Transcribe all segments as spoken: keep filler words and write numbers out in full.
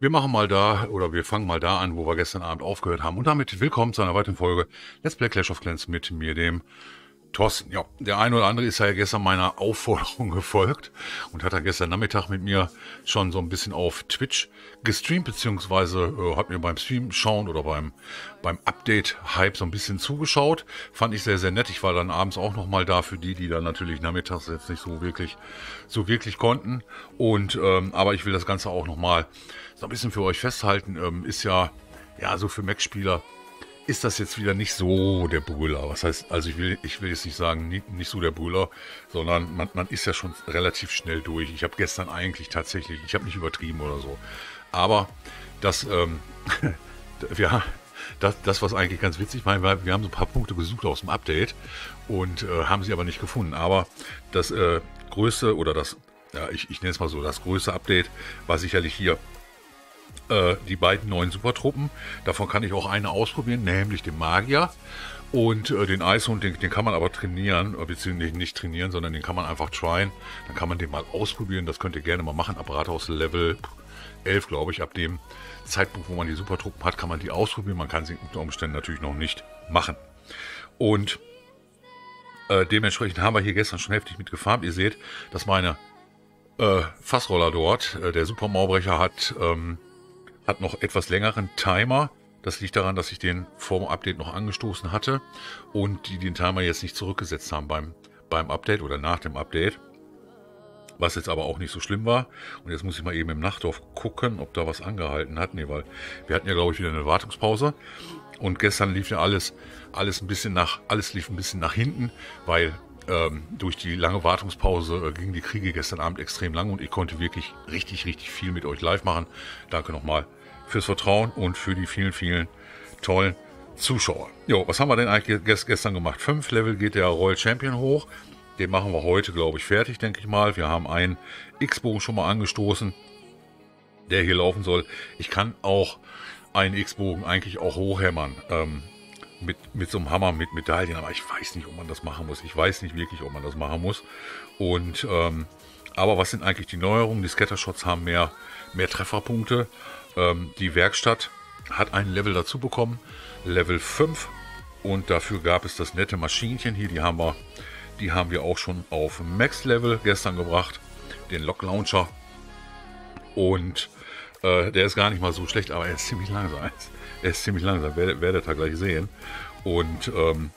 Wir machen mal da, oder wir fangen mal da an, wo wir gestern Abend aufgehört haben. Und damit willkommen zu einer weiteren Folge Let's Play Clash of Clans mit mir, dem Thorsten. Ja, der ein oder andere ist ja gestern meiner Aufforderung gefolgt und hat dann gestern Nachmittag mit mir schon so ein bisschen auf Twitch gestreamt, beziehungsweise äh, hat mir beim Stream schauen oder beim, beim Update-Hype so ein bisschen zugeschaut. Fand ich sehr, sehr nett. Ich war dann abends auch nochmal da für die, die dann natürlich nachmittags jetzt nicht so wirklich, so wirklich konnten. Und, ähm, aber ich will das Ganze auch nochmal so ein bisschen für euch festhalten. Ähm, ist ja, ja, so für Mech-Spieler ist das jetzt wieder nicht so der Brüller. Was heißt, also ich will, ich will jetzt nicht sagen, nicht, nicht so der Brüller, sondern man, man ist ja schon relativ schnell durch. Ich habe gestern eigentlich tatsächlich, ich habe nicht übertrieben oder so. Aber das, ähm, ja, das, das, was eigentlich ganz witzig war, wir haben so ein paar Punkte gesucht aus dem Update und äh, haben sie aber nicht gefunden. Aber das äh, größte oder das, ja, ich, ich nenne es mal so, das größte Update war sicherlich hier. Die beiden neuen Supertruppen. Davon kann ich auch eine ausprobieren, nämlich den Magier und äh, den Eishund. Den, den kann man aber trainieren, beziehungsweise nicht trainieren, sondern den kann man einfach tryen. Dann kann man den mal ausprobieren. Das könnt ihr gerne mal machen. Ab Rathaus Level elf, glaube ich, ab dem Zeitpunkt, wo man die Supertruppen hat, kann man die ausprobieren. Man kann sie unter Umständen natürlich noch nicht machen. Und äh, dementsprechend haben wir hier gestern schon heftig mit gefarmt. Ihr seht, dass meine äh, Fassroller dort, äh, der Supermaulbrecher, hat... Ähm, Hat noch etwas längeren Timer. Das liegt daran, dass ich den vor dem Update noch angestoßen hatte und die den Timer jetzt nicht zurückgesetzt haben beim, beim Update oder nach dem Update. Was jetzt aber auch nicht so schlimm war. Und jetzt muss ich mal eben im Nachtdorf gucken, ob da was angehalten hat. Nee, weil wir hatten ja, glaube ich, wieder eine Wartungspause. Und gestern lief ja alles, alles ein bisschen nach, alles lief ein bisschen nach hinten, weil ähm, durch die lange Wartungspause äh, gingen die Kriege gestern Abend extrem lang und ich konnte wirklich richtig, richtig viel mit euch live machen. Danke nochmal fürs Vertrauen und für die vielen, vielen tollen Zuschauer. Jo, was haben wir denn eigentlich gestern gemacht? Fünf Level geht der Royal Champion hoch. Den machen wir heute, glaube ich, fertig, denke ich mal. Wir haben einen X-Bogen schon mal angestoßen, der hier laufen soll. Ich kann auch einen X-Bogen eigentlich auch hochhämmern. Ähm, mit, mit so einem Hammer, mit Medaillen. Aber ich weiß nicht, ob man das machen muss. Ich weiß nicht wirklich, ob man das machen muss. Und, ähm, aber was sind eigentlich die Neuerungen? Die Scattershots haben mehr, mehr Trefferpunkte. Ähm, die Werkstatt hat ein Level dazu bekommen. Level fünf. Und dafür gab es das nette Maschinchen hier. Die haben wir... Die haben wir auch schon auf Max-Level gestern gebracht, den Lock-Launcher. Und äh, der ist gar nicht mal so schlecht, aber er ist ziemlich langsam. Er ist ziemlich langsam, werdet, werdet ihr gleich sehen. Und ähm,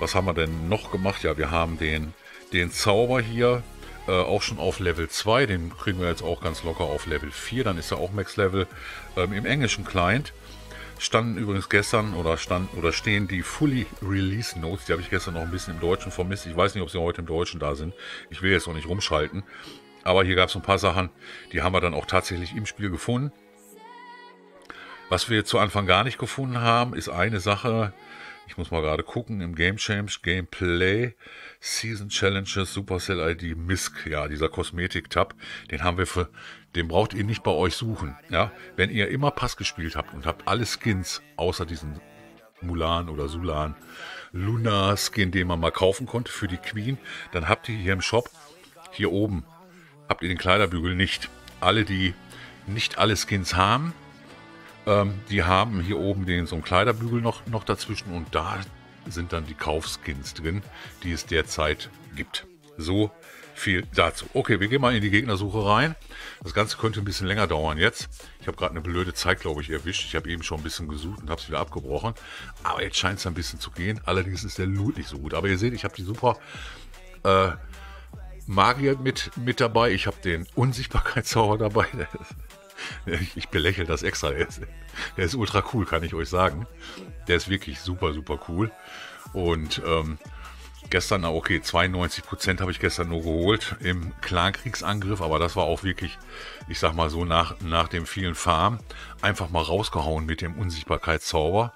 was haben wir denn noch gemacht? Ja, wir haben den, den Zauber hier äh, auch schon auf Level zwei. Den kriegen wir jetzt auch ganz locker auf Level vier. Dann ist er auch Max-Level. Ähm, im englischen Client standen übrigens gestern oder standen oder stehen die Fully Release Notes, die habe ich gestern noch ein bisschen im Deutschen vermisst. Ich weiß nicht, ob sie heute im Deutschen da sind. Ich will jetzt noch nicht rumschalten. Aber hier gab es ein paar Sachen, die haben wir dann auch tatsächlich im Spiel gefunden. Was wir zu Anfang gar nicht gefunden haben, ist eine Sache. Ich muss mal gerade gucken, im Game Change, Gameplay, Season Challenges, Supercell I D, Misk, ja, dieser Kosmetik-Tab, den haben wir für, den braucht ihr nicht bei euch suchen, ja. Wenn ihr immer Pass gespielt habt und habt alle Skins, außer diesen Mulan oder Sulan, Luna-Skin, den man mal kaufen konnte für die Queen, dann habt ihr hier im Shop, hier oben, habt ihr den Kleiderbügel nicht. Alle, die nicht alle Skins haben, die haben hier oben den so einen Kleiderbügel noch, noch dazwischen und da sind dann die Kaufskins drin, die es derzeit gibt. So viel dazu. Okay, wir gehen mal in die Gegnersuche rein. Das Ganze könnte ein bisschen länger dauern jetzt. Ich habe gerade eine blöde Zeit, glaube ich, erwischt. Ich habe eben schon ein bisschen gesucht und habe es wieder abgebrochen. Aber jetzt scheint es ein bisschen zu gehen. Allerdings ist der Loot nicht so gut. Aber ihr seht, ich habe die super... Äh, Magier mit, mit dabei. Ich habe den Unsichtbarkeitszauber dabei. Ich belächle das extra. Der ist, der ist ultra cool, kann ich euch sagen. Der ist wirklich super, super cool. Und ähm, gestern, okay, zweiundneunzig Prozent habe ich gestern nur geholt im Clankriegsangriff. Aber das war auch wirklich, ich sag mal so, nach, nach dem vielen Farmen einfach mal rausgehauen mit dem Unsichtbarkeitszauber.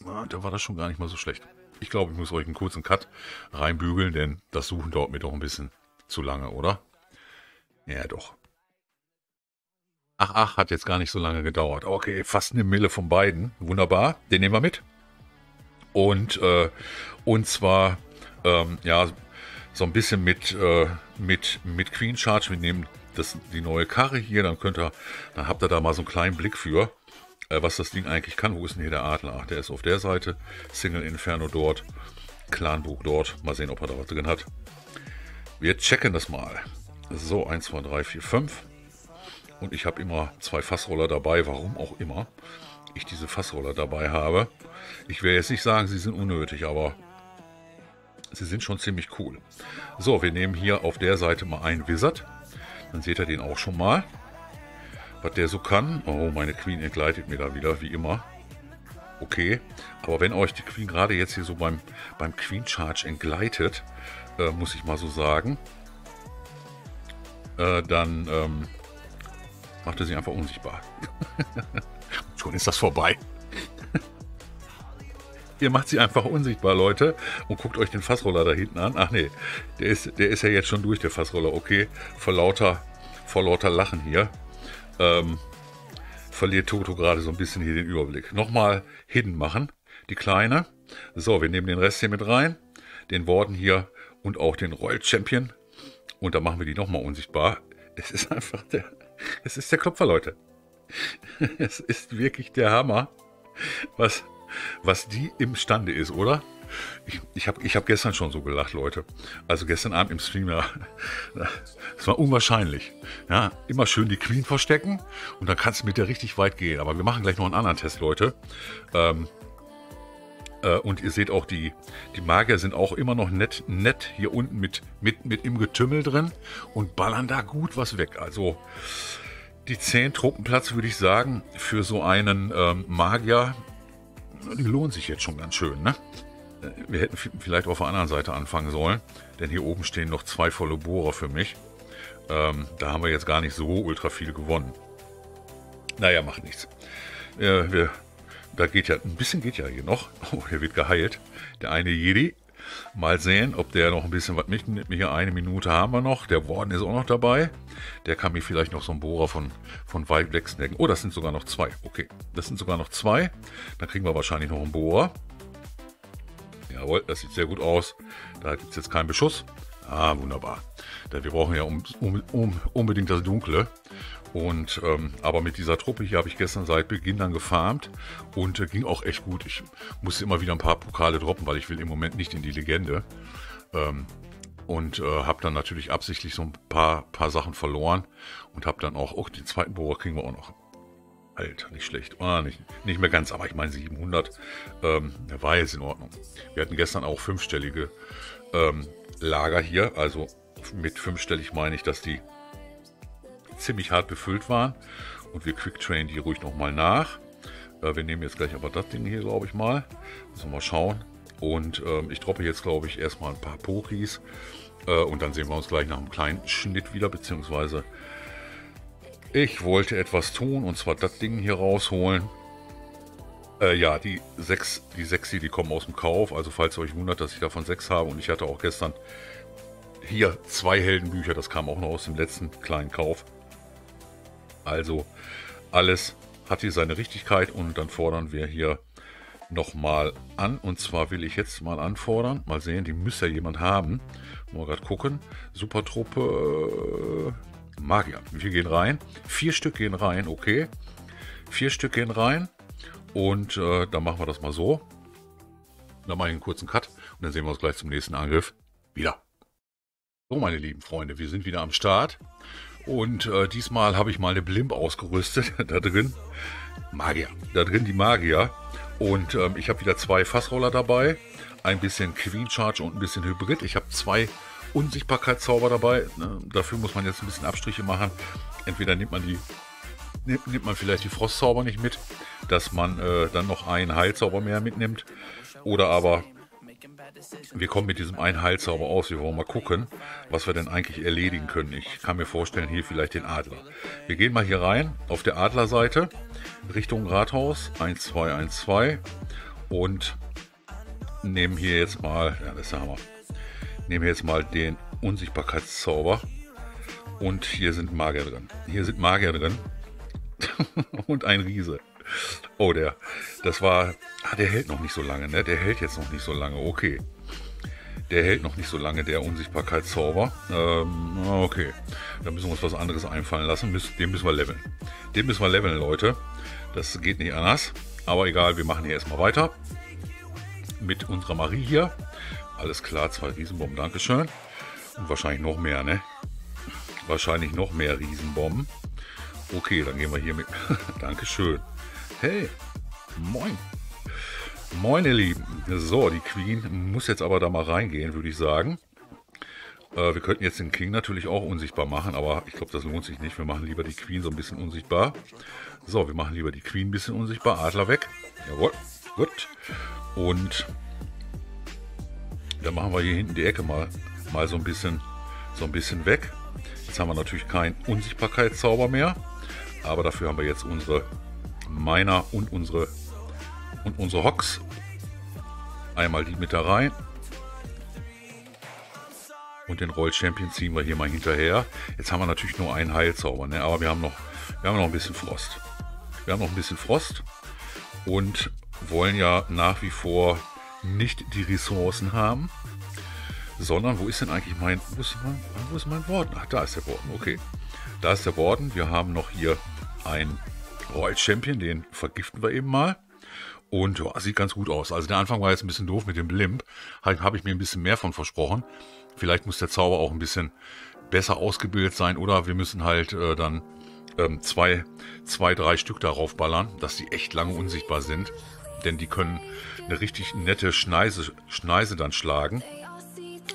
Na, da war das schon gar nicht mal so schlecht. Ich glaube, ich muss euch einen kurzen Cut reinbügeln, denn das Suchen dauert mir doch ein bisschen zu lange, oder? Ja, doch. Ach, ach, hat jetzt gar nicht so lange gedauert. Okay, fast eine Mille von beiden. Wunderbar, den nehmen wir mit. Und, äh, und zwar, ähm, ja, so ein bisschen mit, äh, mit, mit Queen Charge. Wir nehmen das, die neue Karre hier, dann könnt ihr, dann habt ihr da mal so einen kleinen Blick für, äh, was das Ding eigentlich kann. Wo ist denn hier der Adler? Ach, der ist auf der Seite. Single Inferno dort, Clanburg dort. Mal sehen, ob er da was drin hat. Wir checken das mal. So, eins, zwei, drei, vier, fünf. Und ich habe immer zwei Fassroller dabei, warum auch immer ich diese Fassroller dabei habe. Ich will jetzt nicht sagen, sie sind unnötig, aber sie sind schon ziemlich cool. So, wir nehmen hier auf der Seite mal einen Wizard. Dann seht ihr den auch schon mal. Was der so kann. Oh, meine Queen entgleitet mir da wieder, wie immer. Okay, aber wenn euch die Queen gerade jetzt hier so beim, beim Queen Charge entgleitet, äh, muss ich mal so sagen, äh, dann ähm, macht er sie einfach unsichtbar. Schon ist das vorbei. Ihr macht sie einfach unsichtbar, Leute. Und guckt euch den Fassroller da hinten an. Ach nee, der ist, der ist ja jetzt schon durch, der Fassroller. Okay, vor lauter, vor lauter Lachen hier ähm, verliert Toto gerade so ein bisschen hier den Überblick. Nochmal Hidden machen, die Kleine. So, wir nehmen den Rest hier mit rein. Den Warden hier und auch den Royal Champion. Und dann machen wir die nochmal unsichtbar. Es ist einfach der... Es ist der Klopfer, Leute. Es ist wirklich der Hammer, was, was die imstande ist, oder? Ich, ich habe ich hab gestern schon so gelacht, Leute. Also gestern Abend im Stream, ja, das war unwahrscheinlich. Ja, immer schön die Queen verstecken und dann kannst du mit der richtig weit gehen. Aber wir machen gleich noch einen anderen Test, Leute. Ähm, äh, und ihr seht auch, die, die Magier sind auch immer noch nett, nett hier unten mit, mit, mit im Getümmel drin und ballern da gut was weg. Also... Die zehn Truppenplatz, würde ich sagen, für so einen ähm, Magier, die lohnen sich jetzt schon ganz schön, ne? Wir hätten vielleicht auf der anderen Seite anfangen sollen, denn hier oben stehen noch zwei volle Bohrer für mich. Ähm, da haben wir jetzt gar nicht so ultra viel gewonnen. Naja, macht nichts. Äh, wir, da geht ja, ein bisschen geht ja hier noch. Oh, der wird geheilt. Der eine Jedi. Mal sehen, ob der noch ein bisschen was mitnimmt. Hier eine Minute haben wir noch. Der Warden ist auch noch dabei. Der kann mir vielleicht noch so einen Bohrer von, von weit weg snacken. Oh, das sind sogar noch zwei. Okay, das sind sogar noch zwei. Dann kriegen wir wahrscheinlich noch einen Bohrer. Jawohl, das sieht sehr gut aus. Da gibt es jetzt keinen Beschuss. Ah, wunderbar. Denn wir brauchen ja um, um, um, unbedingt das Dunkle. Und, ähm, aber mit dieser Truppe hier habe ich gestern seit Beginn dann gefarmt und äh, ging auch echt gut. Ich musste immer wieder ein paar Pokale droppen, weil ich will im Moment nicht in die Legende. Ähm, und äh, habe dann natürlich absichtlich so ein paar, paar Sachen verloren und habe dann auch, oh, den zweiten Bohrer kriegen wir auch noch. Alter, nicht schlecht. Ah, nicht, nicht mehr ganz, aber ich meine siebenhundert. Ähm, der war jetzt in Ordnung. Wir hatten gestern auch fünfstellige ähm, Lager hier. Also mit fünfstellig meine ich, dass die ziemlich hart befüllt waren und wir quicktrainen die ruhig nochmal nach. Äh, wir nehmen jetzt gleich aber das Ding hier, glaube ich mal. Müssen wir mal schauen. Und ähm, ich droppe jetzt, glaube ich, erstmal ein paar Pokis äh, und dann sehen wir uns gleich nach einem kleinen Schnitt wieder, beziehungsweise ich wollte etwas tun und zwar das Ding hier rausholen. Äh, ja, die sechs, die sechs hier, die kommen aus dem Kauf, also falls ihr euch wundert, dass ich davon sechs habe und ich hatte auch gestern hier zwei Heldenbücher, das kam auch noch aus dem letzten kleinen Kauf. Also alles hat hier seine Richtigkeit und dann fordern wir hier nochmal an. Und zwar will ich jetzt mal anfordern. Mal sehen, die müsste ja jemand haben. Mal gerade gucken. Supertruppe äh, Magier. Wir gehen rein. Vier Stück gehen rein, okay. Vier Stück gehen rein. Und äh, dann machen wir das mal so. Dann mache ich einen kurzen Cut und dann sehen wir uns gleich zum nächsten Angriff wieder. So, meine lieben Freunde, wir sind wieder am Start. Und äh, diesmal habe ich mal eine Blimp ausgerüstet, da drin Magier, da drin die Magier. Und ähm, ich habe wieder zwei Fassroller dabei, ein bisschen Queen Charge und ein bisschen Hybrid. Ich habe zwei Unsichtbarkeitszauber dabei, ne? Dafür muss man jetzt ein bisschen Abstriche machen. Entweder nimmt man die, nimmt, nimmt man vielleicht die Frostzauber nicht mit, dass man äh, dann noch einen Heilzauber mehr mitnimmt. Oder aber... Wir kommen mit diesem einen Heilzauber aus. Wir wollen mal gucken, was wir denn eigentlich erledigen können. Ich kann mir vorstellen, hier vielleicht den Adler. Wir gehen mal hier rein, auf der Adlerseite, Richtung Rathaus, eins, zwei, eins, zwei. Und nehmen hier jetzt mal, ja, das ist der Hammer, nehmen jetzt mal den Unsichtbarkeitszauber. Und hier sind Magier drin. Hier sind Magier drin. Und ein Riese. Oh, der, das war, ah, der hält noch nicht so lange, ne? Der hält jetzt noch nicht so lange, okay. Der hält noch nicht so lange, der Unsichtbarkeitszauber. Ähm, okay. Da müssen wir uns was anderes einfallen lassen. Den müssen wir leveln. Den müssen wir leveln, Leute. Das geht nicht anders. Aber egal, wir machen hier erstmal weiter. Mit unserer Marie hier. Alles klar, zwei Riesenbomben, Dankeschön. Und wahrscheinlich noch mehr, ne? Wahrscheinlich noch mehr Riesenbomben. Okay, dann gehen wir hier mit. Dankeschön. Hey, moin. Moin, ihr Lieben. So, die Queen muss jetzt aber da mal reingehen, würde ich sagen. Äh, wir könnten jetzt den King natürlich auch unsichtbar machen, aber ich glaube, das lohnt sich nicht. Wir machen lieber die Queen so ein bisschen unsichtbar. So, wir machen lieber die Queen ein bisschen unsichtbar. Adler weg. Jawohl. Gut. Und dann machen wir hier hinten die Ecke mal, mal so ein bisschen, so ein bisschen weg. Jetzt haben wir natürlich keinen Unsichtbarkeitszauber mehr, aber dafür haben wir jetzt unsere Miner und unsere und unsere Hocks. Einmal die mit da rein. Und den Royal Champion ziehen wir hier mal hinterher. Jetzt haben wir natürlich nur einen Heilzauber, ne? Aber wir haben, noch, wir haben noch ein bisschen Frost. Wir haben noch ein bisschen Frost und wollen ja nach wie vor nicht die Ressourcen haben, sondern wo ist denn eigentlich mein... Wo ist mein, wo ist mein Warden? Ach, da ist der Warden, okay. Da ist der Warden. Wir haben noch hier einen Royal Champion, den vergiften wir eben mal. Und ja, sieht ganz gut aus. Also der Anfang war jetzt ein bisschen doof mit dem Blimp. Habe ich mir ein bisschen mehr von versprochen. Vielleicht muss der Zauber auch ein bisschen besser ausgebildet sein. Oder wir müssen halt äh, dann ähm, zwei, zwei, drei Stück darauf ballern, dass die echt lange unsichtbar sind. Denn die können eine richtig nette Schneise, Schneise dann schlagen.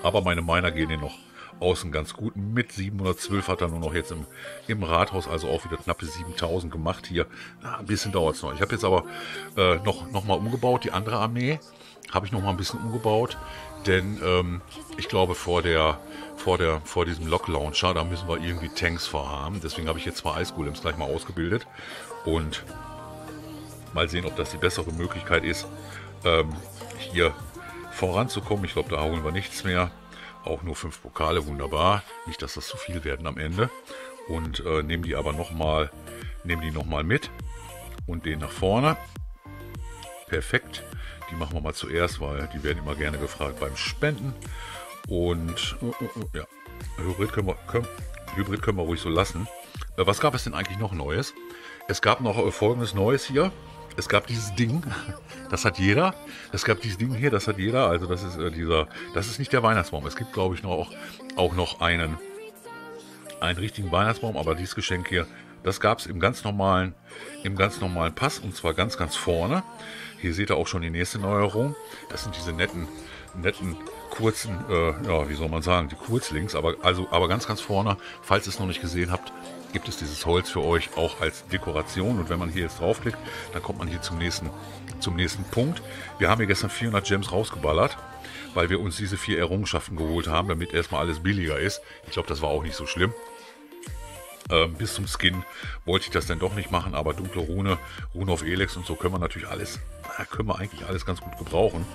Aber meine Miner gehen hier noch außen ganz gut. Mit siebenhundertzwölf hat er nur noch jetzt im, im Rathaus, also auch wieder knappe siebentausend gemacht hier. Na, ein bisschen dauert es noch. Ich habe jetzt aber äh, noch, noch mal umgebaut. Die andere Armee habe ich noch mal ein bisschen umgebaut. Denn ähm, ich glaube, vor, der, vor, der, vor diesem Lock-Launcher, da müssen wir irgendwie Tanks vorhaben. Deswegen habe ich jetzt zwei Ice Golems gleich mal ausgebildet. Und mal sehen, ob das die bessere Möglichkeit ist, ähm, hier voranzukommen. Ich glaube, da holen wir nichts mehr. Auch nur fünf Pokale, wunderbar. Nicht, dass das zu viel werden am Ende. Und äh, nehmen die aber nochmal nehmen die nochmal mit. Und den nach vorne. Perfekt. Die machen wir mal zuerst, weil die werden immer gerne gefragt beim Spenden. Und uh, uh, uh, ja, Hybrid können wir, können, Hybrid können wir ruhig so lassen. Äh, was gab es denn eigentlich noch Neues? Es gab noch äh, folgendes Neues hier. Es gab dieses Ding, das hat jeder. Es gab dieses Ding hier, das hat jeder. Also das ist äh, dieser, das ist nicht der Weihnachtsbaum. Es gibt, glaube ich, noch auch, auch noch einen, einen richtigen Weihnachtsbaum. Aber dieses Geschenk hier, das gab es im ganz normalen, im ganz normalen Pass. Und zwar ganz, ganz vorne. Hier seht ihr auch schon die nächste Neuerung. Das sind diese netten, netten kurzen, äh, ja, wie soll man sagen, die Kurzlinks. Aber also, aber ganz, ganz vorne. Falls ihr es noch nicht gesehen habt, gibt es dieses Holz für euch auch als Dekoration. Und wenn man hier jetzt draufklickt, dann kommt man hier zum nächsten, zum nächsten Punkt. Wir haben hier gestern vierhundert Gems rausgeballert, weil wir uns diese vier Errungenschaften geholt haben, damit erstmal alles billiger ist. Ich glaube, das war auch nicht so schlimm. Ähm, bis zum Skin wollte ich das dann doch nicht machen, aber dunkle Rune, Rune auf Elex und so können wir natürlich alles, können wir eigentlich alles ganz gut gebrauchen.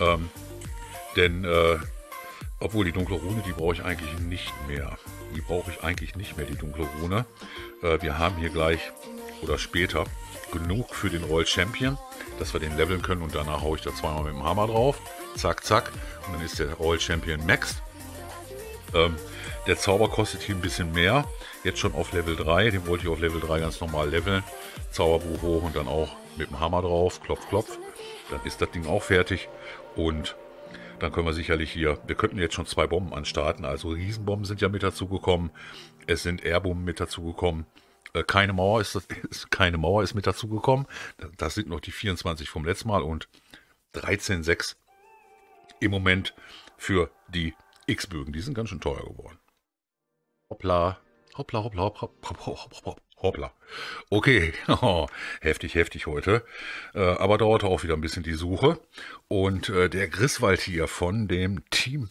Ähm, denn, äh, obwohl die dunkle Rune, die brauche ich eigentlich nicht mehr. Die brauche ich eigentlich nicht mehr, die dunkle Rune. Äh, wir haben hier gleich oder später genug für den Royal Champion, dass wir den leveln können und danach haue ich da zweimal mit dem Hammer drauf. Zack, zack. Und dann ist der Royal Champion maxed. Ähm, der Zauber kostet hier ein bisschen mehr. Jetzt schon auf Level drei. Den wollte ich auf Level drei ganz normal leveln. Zauberbuch hoch und dann auch mit dem Hammer drauf. Klopf, klopf. Dann ist das Ding auch fertig. Und dann können wir sicherlich hier, wir könnten jetzt schon zwei Bomben anstarten, also Riesenbomben sind ja mit dazu gekommen, es sind Airbomben mit dazu gekommen, äh, keine Mauer ist, ist keine Mauer ist mit dazu gekommen, das sind noch die vierundzwanzig vom letzten Mal und dreizehn Komma sechs im Moment für die X-Bögen, die sind ganz schön teuer geworden. Hoppla, hoppla, hoppla, hoppla, hoppla, hoppla, hoppla. Hoppla. Okay, oh, heftig, heftig heute. Äh, aber dauerte auch wieder ein bisschen die Suche. Und äh, der Griswald hier von dem Team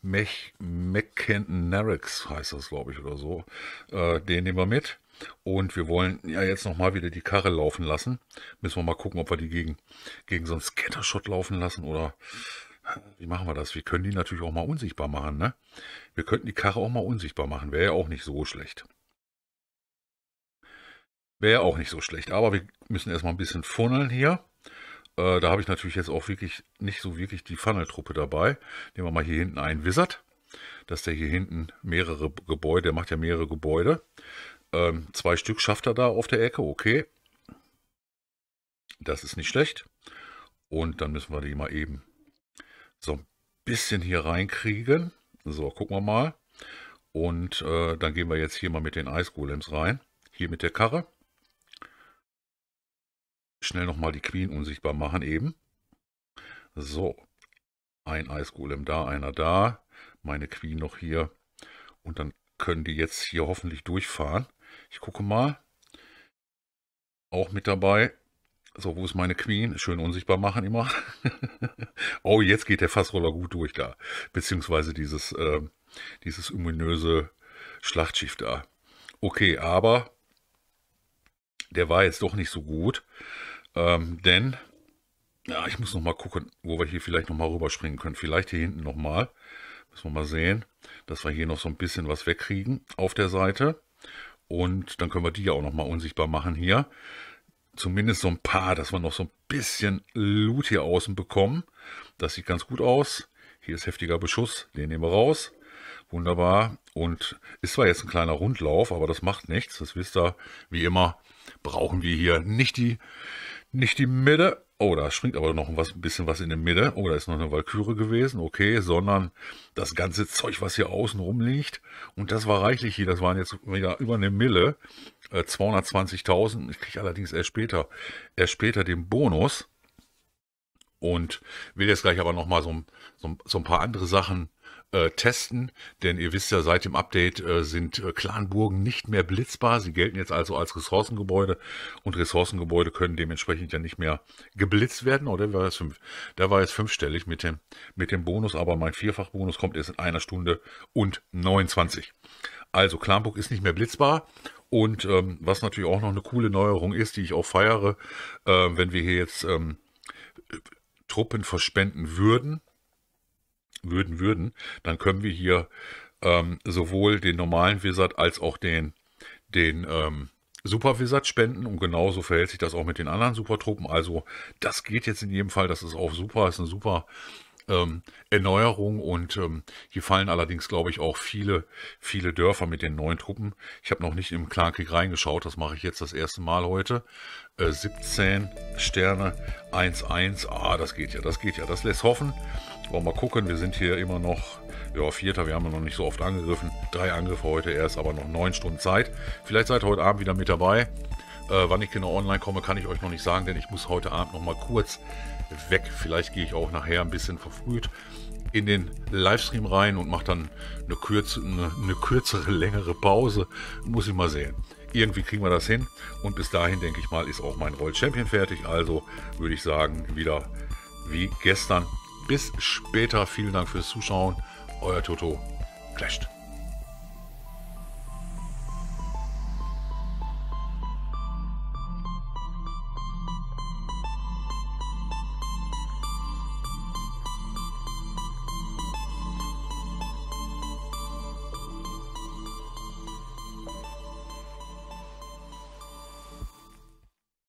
Mech, Mechkennerix heißt das, glaube ich, oder so. Äh, den nehmen wir mit. Und wir wollen ja jetzt nochmal wieder die Karre laufen lassen. Müssen wir mal gucken, ob wir die gegen, gegen so einen Scattershot laufen lassen oder... Wie machen wir das? Wir können die natürlich auch mal unsichtbar machen, ne? Wir könnten die Karre auch mal unsichtbar machen. Wäre ja auch nicht so schlecht. Wäre ja auch nicht so schlecht, aber wir müssen erstmal ein bisschen funneln hier. Äh, da habe ich natürlich jetzt auch wirklich nicht so wirklich die Funnel-Truppe dabei. Nehmen wir mal hier hinten einen Wizard. Dass der hier hinten mehrere Gebäude, der macht ja mehrere Gebäude. Ähm, zwei Stück schafft er da auf der Ecke, okay. Das ist nicht schlecht. Und dann müssen wir die mal eben so ein bisschen hier reinkriegen. So, gucken wir mal. Und äh, dann gehen wir jetzt hier mal mit den Ice Golems rein. Hier mit der Karre. Schnell nochmal die Queen unsichtbar machen eben. So, ein Ice Golem da, einer da. Meine Queen noch hier. Und dann können die jetzt hier hoffentlich durchfahren. Ich gucke mal. Auch mit dabei. So, wo ist meine Queen? Schön unsichtbar machen immer. Oh, jetzt geht der Fassroller gut durch da. Beziehungsweise dieses, äh, dieses ominöse Schlachtschiff da. Okay, aber der war jetzt doch nicht so gut. Ähm, denn, ja, ich muss nochmal gucken, wo wir hier vielleicht nochmal rüberspringen können. Vielleicht hier hinten nochmal. Müssen wir mal sehen, dass wir hier noch so ein bisschen was wegkriegen auf der Seite. Und dann können wir die ja auch nochmal unsichtbar machen hier. Zumindest so ein paar, dass wir noch so ein bisschen Loot hier außen bekommen. Das sieht ganz gut aus. Hier ist heftiger Beschuss, den nehmen wir raus. Wunderbar. Und ist zwar jetzt ein kleiner Rundlauf, aber das macht nichts. Das wisst ihr, wie immer brauchen wir hier nicht die, nicht die Mitte. Oh, da springt aber noch was, ein bisschen was in der Mitte. Oh, da ist noch eine Walküre gewesen. Okay, sondern das ganze Zeug, was hier außen rumliegt. Und das war reichlich hier. Das waren jetzt wieder über eine Mille. Äh, zweihundertzwanzigtausend. Ich kriege allerdings erst später, erst später den Bonus. Und will jetzt gleich aber nochmal so, so, so ein paar andere Sachen äh, testen. Denn ihr wisst ja, seit dem Update äh, sind äh, Clanburgen nicht mehr blitzbar. Sie gelten jetzt also als Ressourcengebäude. Und Ressourcengebäude können dementsprechend ja nicht mehr geblitzt werden. Oh, der war jetzt, fünf, der war jetzt fünfstellig mit dem, mit dem Bonus. Aber mein Vierfachbonus kommt erst in einer Stunde und neunundzwanzig. Also Clanburg ist nicht mehr blitzbar. Und ähm, was natürlich auch noch eine coole Neuerung ist, die ich auch feiere, äh, wenn wir hier jetzt ähm, Truppen verspenden würden, würden, würden, dann können wir hier ähm, sowohl den normalen Wizard als auch den, den ähm, Super Wizard spenden. Und genauso verhält sich das auch mit den anderen Supertruppen. Also das geht jetzt in jedem Fall. Das ist auch super, das ist eine super Ähm, Erneuerung und ähm, hier fallen allerdings, glaube ich, auch viele, viele Dörfer mit den neuen Truppen. Ich habe noch nicht im Clankrieg reingeschaut, das mache ich jetzt das erste Mal heute. Äh, siebzehn Sterne, eins eins, ah, das geht ja, das geht ja, das lässt hoffen. Wollen wir mal gucken, wir sind hier immer noch, ja, Vierter, wir haben noch nicht so oft angegriffen. Drei Angriffe heute erst, aber noch neun Stunden Zeit. Vielleicht seid ihr heute Abend wieder mit dabei. Äh, wann ich genau online komme, kann ich euch noch nicht sagen, denn ich muss heute Abend noch mal kurz weg. Vielleicht gehe ich auch nachher ein bisschen verfrüht in den Livestream rein und mache dann eine, kürze, eine, eine kürzere, längere Pause. Muss ich mal sehen. Irgendwie kriegen wir das hin. Und bis dahin, denke ich mal, ist auch mein Royal Champion fertig. Also würde ich sagen, wieder wie gestern. Bis später. Vielen Dank fürs Zuschauen. Euer Toto. Clasht.